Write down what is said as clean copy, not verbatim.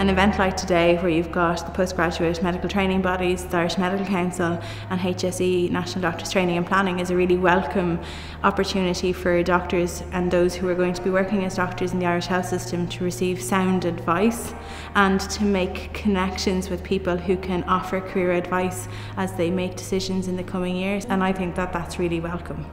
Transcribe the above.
an event like today where you've got the postgraduate medical training bodies, the Irish Medical Council and HSE, National Doctors Training and Planning, is a really welcome opportunity for doctors and those who are going to be working as doctors in the Irish health system to receive sound advice and to make connections with people who can offer career advice as they make decisions in the coming years, and I think that that's really welcome.